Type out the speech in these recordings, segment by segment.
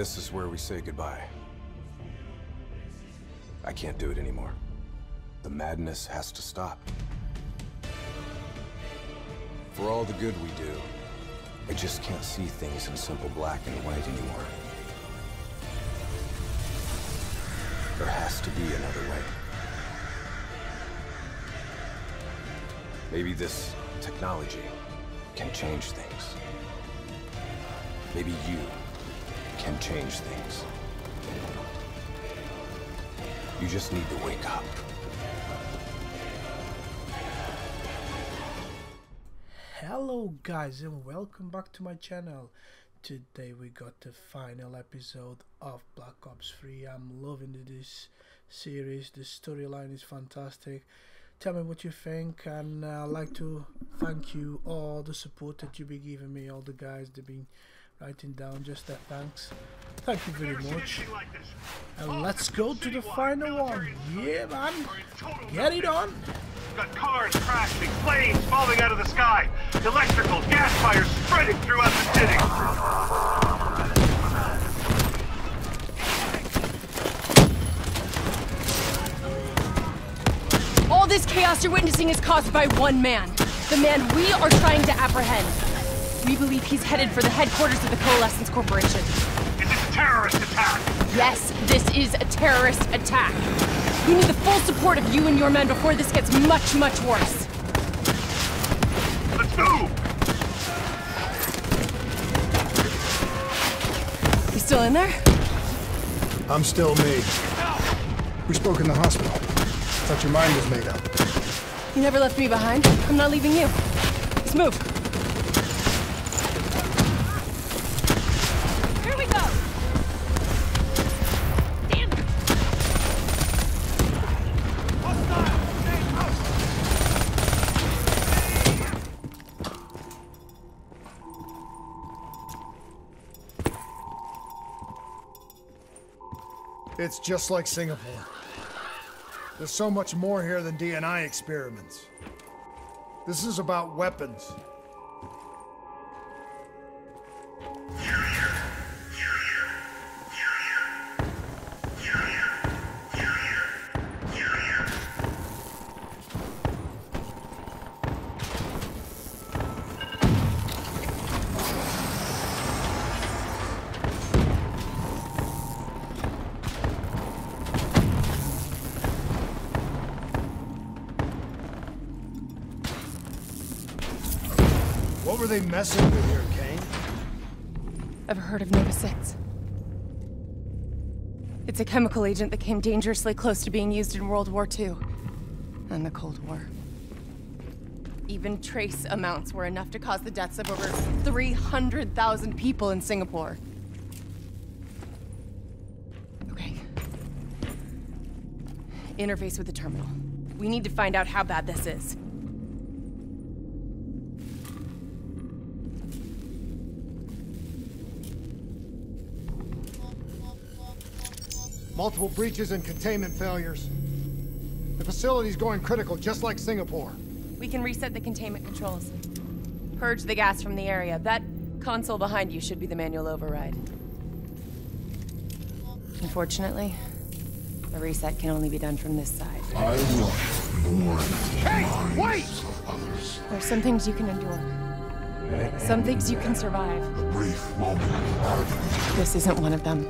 This is where we say goodbye. I can't do it anymore. The madness has to stop. For all the good we do, I just can't see things in simple black and white anymore. There has to be another way. Maybe this technology can change things. Maybe you can change things. You just need to wake up. Hello guys and welcome back to my channel. Today we got the final episode of Black Ops 3. I'm loving this series. The storyline is fantastic. Tell me what you think, and I'd like to thank you all the support that you've been giving me, all the guys that been writing down just that thanks. Thank you very much. And let's go to the final one. Yeah man, get it on. Got cars crashing, planes falling out of the sky, electrical gas fires spreading throughout the city. All this chaos you're witnessing is caused by one man, the man we are trying to apprehend. We believe he's headed for the headquarters of the Coalescence Corporation. Is this a terrorist attack? Yes, this is a terrorist attack. We need the full support of you and your men before this gets much, much worse. Let's move! You still in there? I'm still me. We spoke in the hospital. Thought your mind was made up. You never left me behind. I'm not leaving you. Let's move. Here we go! It's just like Singapore. There's so much more here than DNI experiments. This is about weapons. What were they messing with here, Kane? Ever heard of Nova 6? It's a chemical agent that came dangerously close to being used in World War II and the Cold War. Even trace amounts were enough to cause the deaths of over 300,000 people in Singapore. Okay. Interface with the terminal. We need to find out how bad this is. Multiple breaches and containment failures. The facility's going critical, just like Singapore. We can reset the containment controls. Purge the gas from the area. That console behind you should be the manual override. Unfortunately, the reset can only be done from this side. I will mourn the minds of others. There's some things you can endure. Some things you can survive. A brief moment of darkness. This isn't one of them.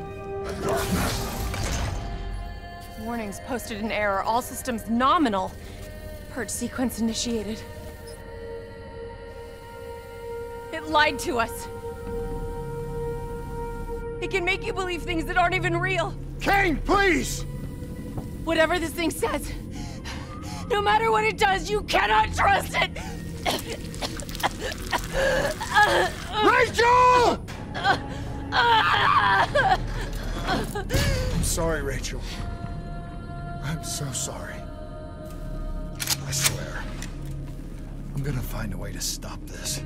And darkness. Warnings posted in error. All systems nominal. Purge sequence initiated. It lied to us. It can make you believe things that aren't even real. Kane, please! Whatever this thing says, no matter what it does, you cannot trust it! Rachel! I'm sorry, Rachel. I'm so sorry. I swear, I'm gonna find a way to stop this.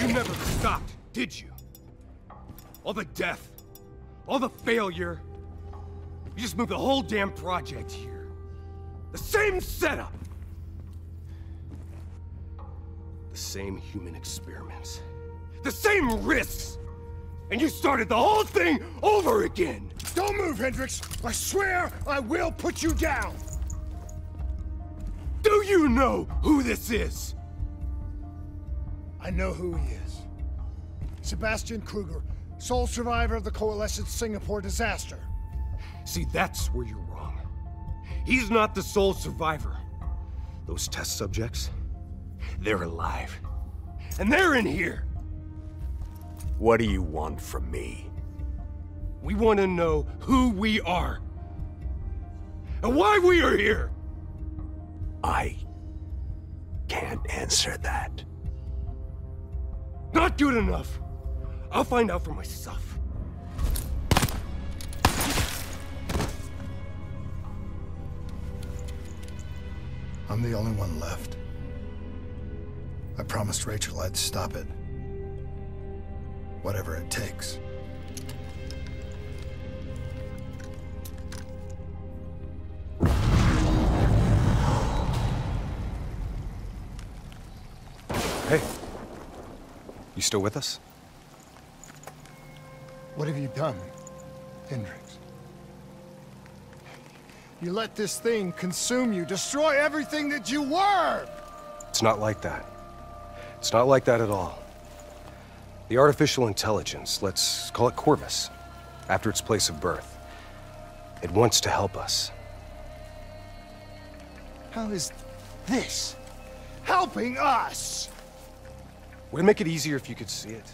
You never stopped, did you? all the death, all the failure. You just moved the whole damn project here. The same setup! The same human experiments. The same risks! And you started the whole thing over again! Don't move, Hendricks! I swear I will put you down! Do you know who this is? I know who he is. Sebastian Krueger, sole survivor of the Coalescence Singapore disaster. See, that's where you're wrong. He's not the sole survivor. Those test subjects, they're alive. And they're in here! What do you want from me? We want to know who we are. And why we are here! I can't answer that. Not good enough. I'll find out for myself. I'm the only one left. I promised Rachel I'd stop it. Whatever it takes. Hey. You still with us? What have you done, Hendricks? You let this thing consume you, destroy everything that you were! It's not like that. It's not like that at all. The artificial intelligence, let's call it Corvus, after its place of birth. It wants to help us. How is this helping us? We'd make it easier if you could see it.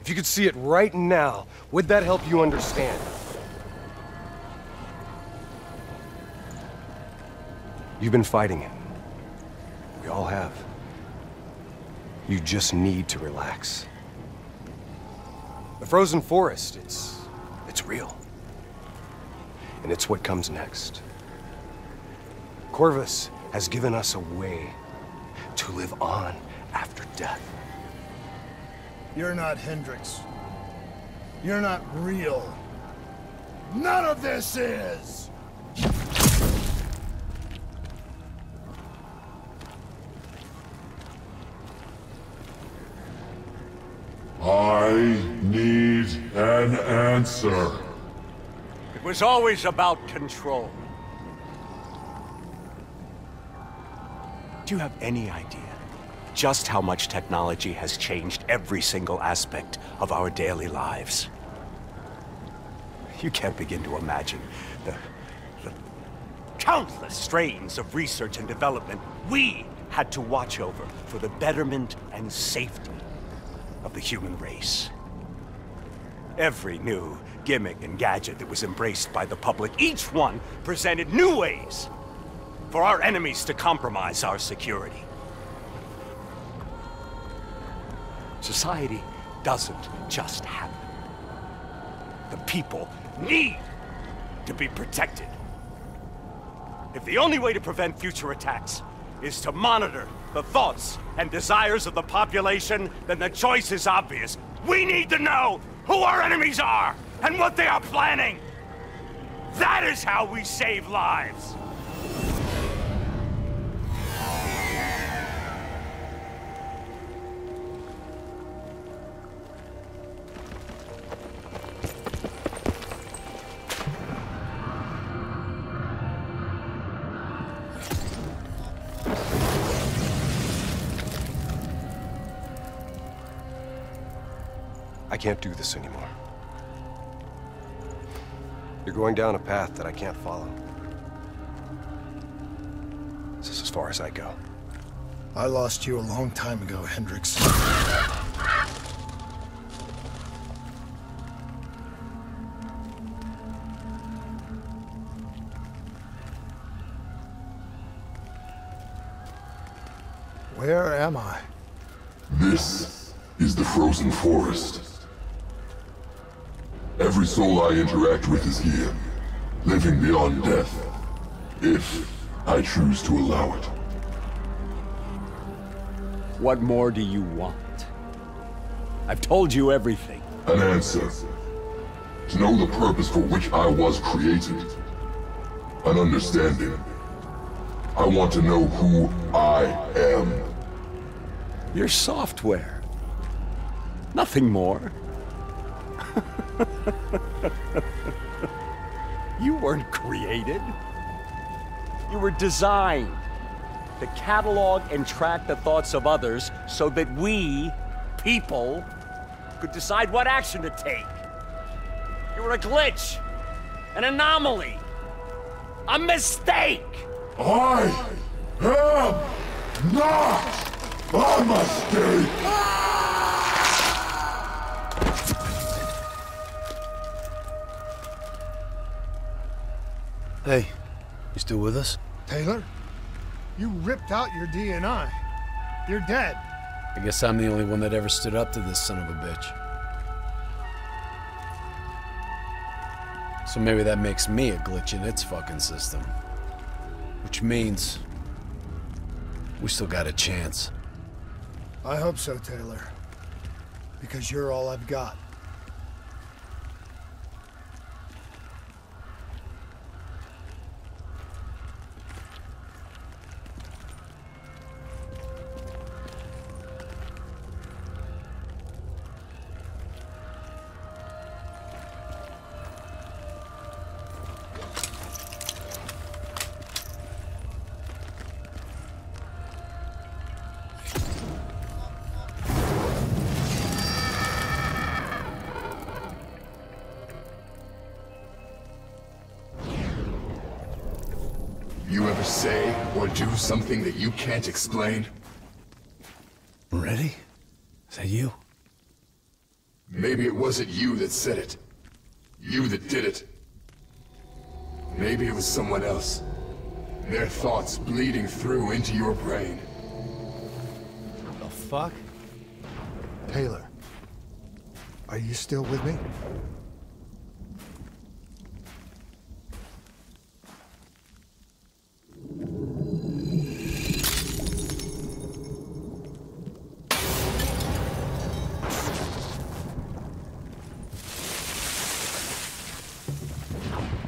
If you could see it right now, would that help you understand? You've been fighting it. We all have. You just need to relax. The frozen forest, it's real. And it's what comes next. Corvus has given us a way to live on after death. You're not Hendricks. You're not real. None of this is! I need an answer. It was always about control. Do you have any idea just how much technology has changed every single aspect of our daily lives? You can't begin to imagine the countless strains of research and development we had to watch over for the betterment and safety of the human race. Every new gimmick and gadget that was embraced by the public, each one presented new ways for our enemies to compromise our security. Society doesn't just happen. The people need to be protected. If the only way to prevent future attacks is to monitor the thoughts and desires of the population, then the choice is obvious. We need to know who our enemies are and what they are planning. That is how we save lives. I can't do this anymore. You're going down a path that I can't follow. This is as far as I go. I lost you a long time ago, Hendricks. Where am I? This is the frozen forest. Every soul I interact with is here, living beyond death, if I choose to allow it. What more do you want? I've told you everything. an answer. To know the purpose for which I was created. An understanding. I want to know who I am. Your software. Nothing more. You weren't created. You were designed to catalog and track the thoughts of others so that we, people, could decide what action to take. You were a glitch, an anomaly, a mistake. I am not a mistake. Hey, you still with us? Taylor, you ripped out your DNI. You're dead. I guess I'm the only one that ever stood up to this son of a bitch. So maybe that makes me a glitch in its fucking system. Which means we still got a chance. I hope so, Taylor. Because you're all I've got. Say or do something that you can't explain. Ready? Is that you? Maybe it wasn't you that said it. You that did it. Maybe it was someone else. Their thoughts bleeding through into your brain. The fuck? Taylor, are you still with me?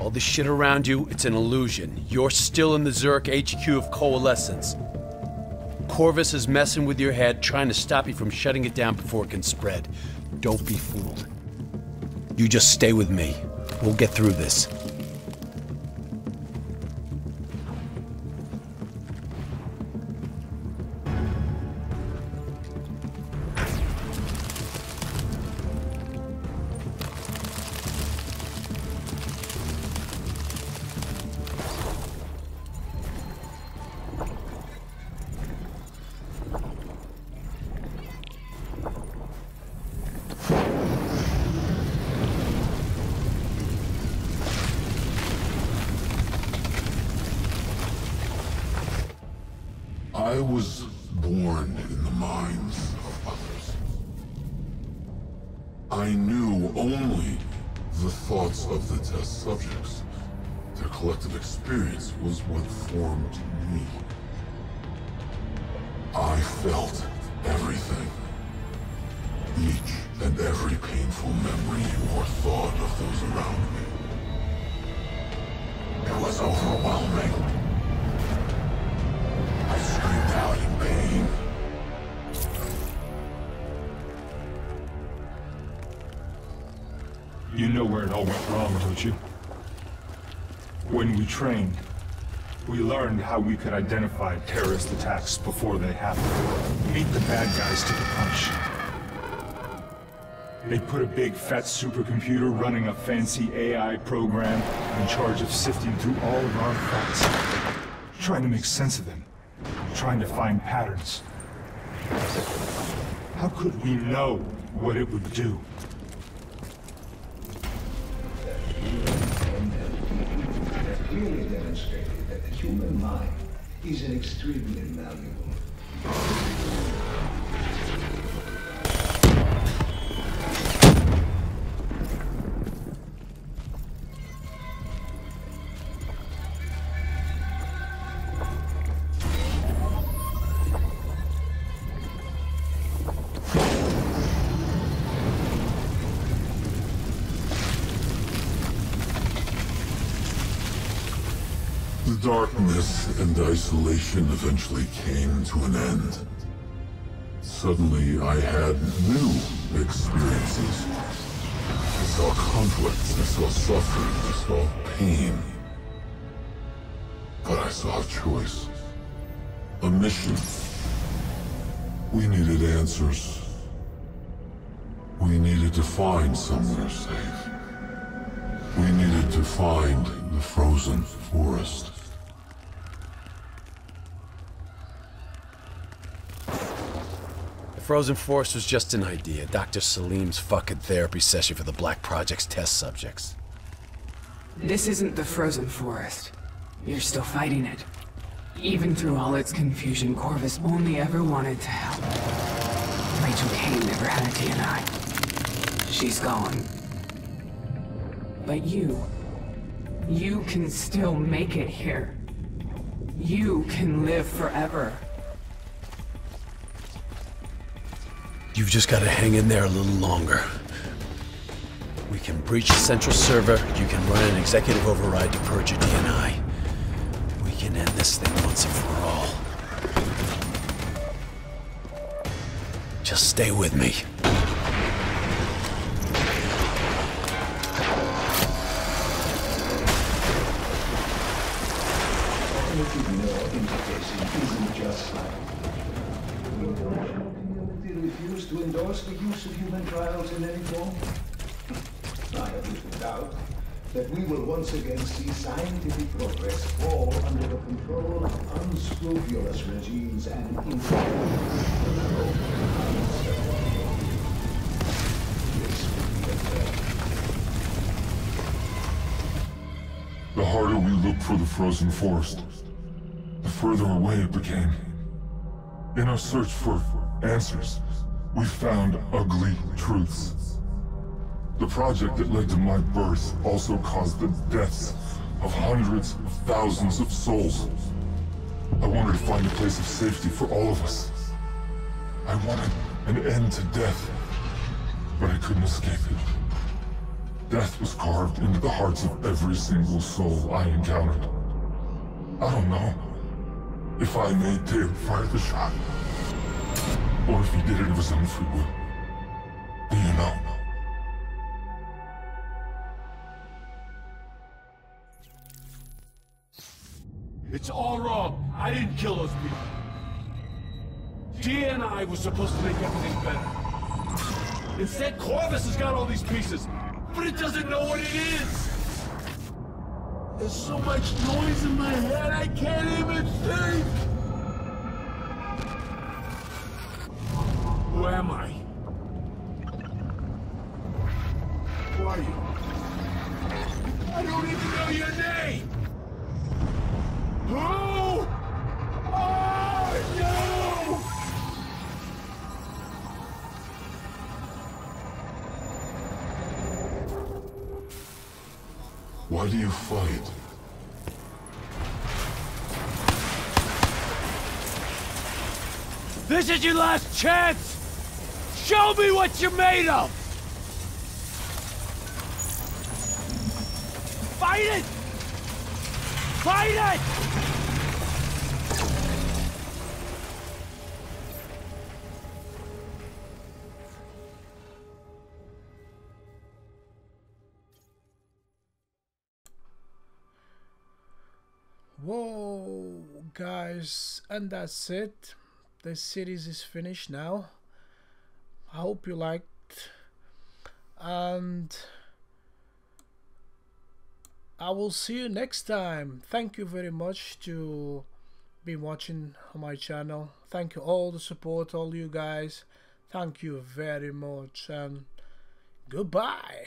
All the shit around you, it's an illusion. You're still in the Zerg HQ of Coalescence. Corvus is messing with your head, trying to stop you from shutting it down before it can spread. Don't be fooled. You just stay with me. We'll get through this. I was born in the minds of others. I knew only the thoughts of the test subjects. Their collective experience was what formed me. I felt everything. Each and every painful memory or thought of those around me. It was overwhelming. You know where it all went wrong, don't you? When we trained, we learned how we could identify terrorist attacks before they happened. Meet the bad guys to the punch. They put a big fat supercomputer running a fancy AI program in charge of sifting through all of our thoughts, trying to make sense of them, trying to find patterns. How could we know what it would do? Clearly demonstrated that the human mind is an extremely malleable. The darkness and isolation eventually came to an end. Suddenly, I had new experiences. I saw conflicts, I saw suffering, I saw pain. But I saw a choice. A mission. We needed answers. We needed to find somewhere safe. We needed to find the frozen forest. The frozen forest was just an idea. Dr. Salim's fucking therapy session for the Black Project's test subjects. This isn't the frozen forest. You're still fighting it. Even through all its confusion, Corvus only ever wanted to help. Rachel Kane never had a DNI. She's gone. But you can still make it here. You can live forever. You've just got to hang in there a little longer. We can breach the central server, you can run an executive override to purge your DNI. We can end this thing once and for all. Just stay with me. The use of human trials in any form? I have little doubt that we will once again see scientific progress fall under the control of unscrupulous regimes and the harder we looked for the frozen forest, the further away it became. In our search for answers, we found ugly truths. The project that led to my birth also caused the deaths of hundreds of thousands of souls. I wanted to find a place of safety for all of us. I wanted an end to death, but I couldn't escape it. Death was carved into the hearts of every single soul I encountered. I don't know if I made Dale fire the shot, or if he did it of his own free will. Do you know? It's all wrong. I didn't kill those people. DNI was supposed to make everything better. Instead, Corvus has got all these pieces, but it doesn't know what it is. There's so much noise in my head, I can't even think. Who am I? Who are you? I don't even know your name! Who are you? Why do you fight? This is your last chance! Show me what you're made of! Fight it! Fight it! Whoa, guys, and that's it. The series is finished now. I hope you liked, and I will see you next time. Thank you very much to be watching on my channel. Thank you all the support, all you guys. Thank you very much, and goodbye.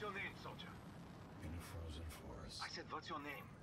What's your name, soldier? In a frozen forest. I said, what's your name?